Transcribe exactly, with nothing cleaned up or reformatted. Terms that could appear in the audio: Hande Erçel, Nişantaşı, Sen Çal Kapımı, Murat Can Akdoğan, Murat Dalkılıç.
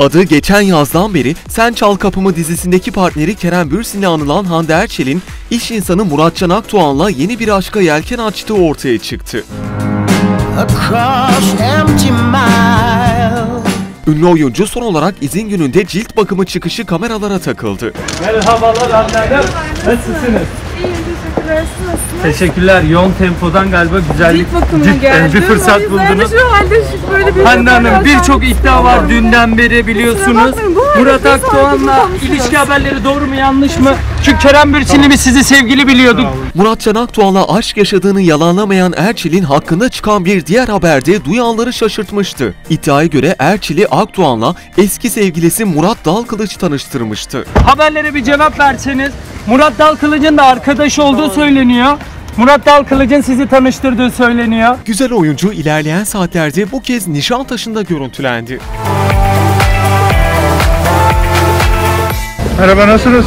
Adı geçen yazdan beri Sen Çal Kapımı dizisindeki partneri Kerem Bürsin'le anılan Hande Erçel'in iş insanı Murat Can Akdoğan'la yeni bir aşka yelken açtığı ortaya çıktı. Ünlü oyuncu son olarak izin gününde cilt bakımı çıkışı kameralara takıldı. Merhabalar anneler, nasılsınız? Teşekkürler. Yoğun tempodan galiba güzellik cidden bir fırsat buldunuz. Hande Hanım, birçok iddia var dünden beri biliyorsunuz. Murat Akdoğan'la ilişki haberleri doğru mu yanlış mı? Çünkü Kerem Bürsin'le mi sizi sevgili biliyorduk. Murat Can Akdoğan'la aşk yaşadığını yalanlamayan Erçel'in hakkında çıkan bir diğer haberde duyanları şaşırtmıştı. İddiaya göre Erçel'i Akdoğan'la eski sevgilisi Murat Dalkılıç tanıştırmıştı. Haberlere bir cevap verseniz. Murat Dalkılıç'ın da arkadaş olduğu söyleniyor. Murat Dalkılıç'ın sizi tanıştırdığı söyleniyor. Güzel oyuncu ilerleyen saatlerde bu kez Nişantaşı'nda görüntülendi. Merhaba, nasılsınız?